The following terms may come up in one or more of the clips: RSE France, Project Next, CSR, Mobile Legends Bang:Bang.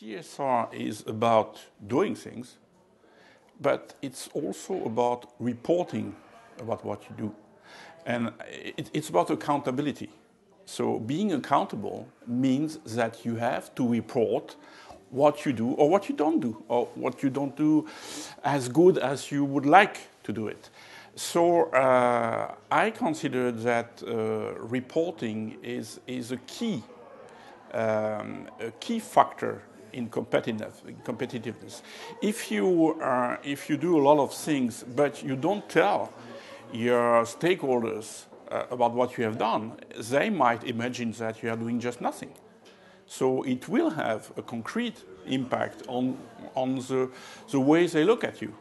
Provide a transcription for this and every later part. CSR is about doing things, but it's also about reporting about what you do. And it's about accountability. So being accountable means that you have to report what you do or what you don't do, or what you don't do as good as you would like to do it. So I consider that reporting is a key factor in competitiveness. If you do a lot of things, but you don't tell your stakeholders about what you have done, they might imagine that you are doing just nothing. So it will have a concrete impact on the way they look at you.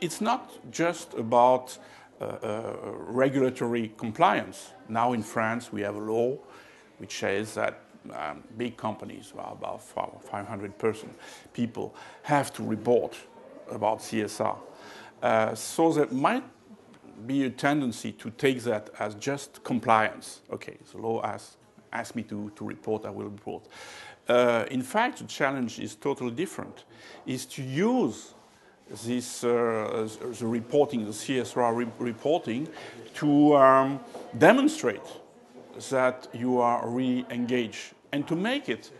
It's not just about regulatory compliance. Now in France we have a law which says that big companies, well, about 500 people, have to report about CSR. So there might be a tendency to take that as just compliance. Okay, the law asks me to report, I will report. In fact, the challenge is totally different, is to use this the reporting, the CSR reporting, to demonstrate that you are really engaged and to make it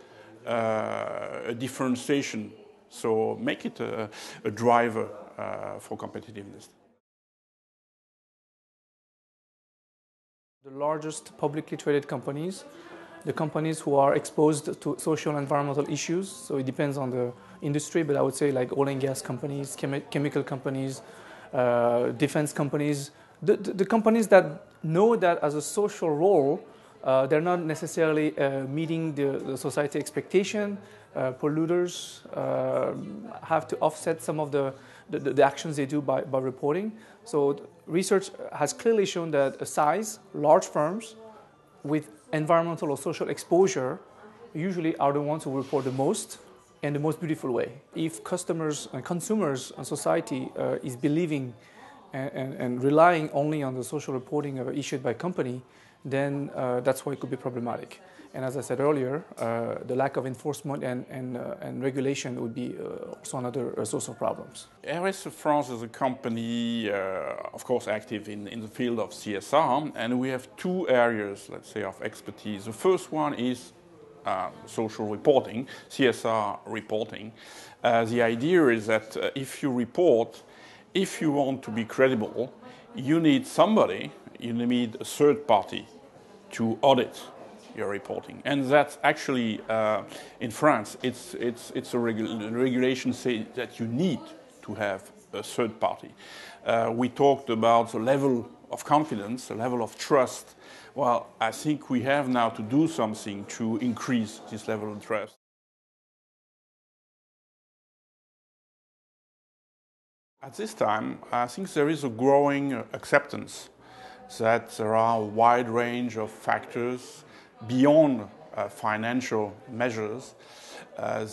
a differentiation, so make it a driver for competitiveness. The largest publicly traded companies, the companies who are exposed to social and environmental issues, so it depends on the industry, but I would say like oil and gas companies, chemical companies, defense companies, the companies that know that as a social role, they're not necessarily meeting the society expectation. Polluters have to offset some of the actions they do by reporting. So research has clearly shown that large firms with environmental or social exposure usually are the ones who report the most in the most beautiful way. If customers and consumers and society is believing and relying only on the social reporting issued by company, then that's why it could be problematic. And as I said earlier, the lack of enforcement and regulation would be also another source of problems. RSE France is a company, of course, active in the field of CSR, and we have two areas, let's say, of expertise. The first one is social reporting, CSR reporting. The idea is that if you report, if you want to be credible, you need somebody, you need a third party to audit your reporting. And that's actually, in France, it's a regulation say that you need to have a third party. We talked about the level of confidence, the level of trust. Well, I think we have now to do something to increase this level of trust. At this time, I think there is a growing acceptance that there are a wide range of factors beyond financial measures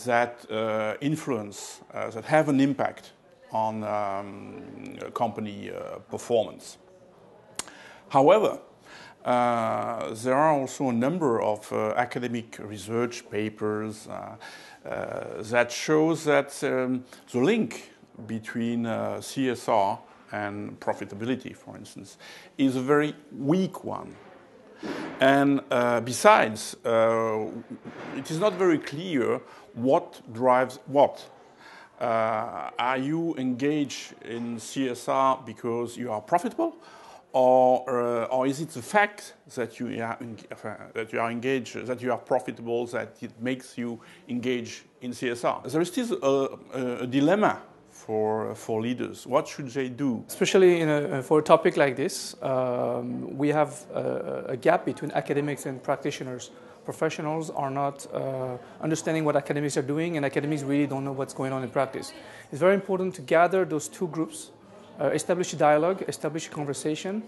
that influence, that have an impact on company performance. However, there are also a number of academic research papers that shows that the link between CSR and profitability, for instance, is a very weak one. And besides, it is not very clear what drives what. Are you engaged in CSR because you are profitable? Or is it the fact that you are engaged, that you are profitable, that it makes you engage in CSR? There is still a dilemma for leaders. What should they do? Especially for a topic like this, we have a gap between academics and practitioners. Professionals are not understanding what academics are doing, and academics really don't know what's going on in practice. It's very important to gather those two groups, establish a dialogue, establish a conversation.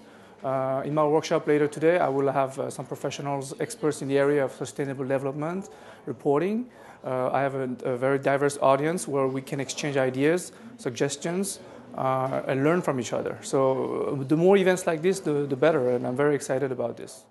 In my workshop later today, I will have some professionals, experts in the area of sustainable development, reporting. I have a very diverse audience where we can exchange ideas, suggestions, and learn from each other. So the more events like this, the better, and I'm very excited about this.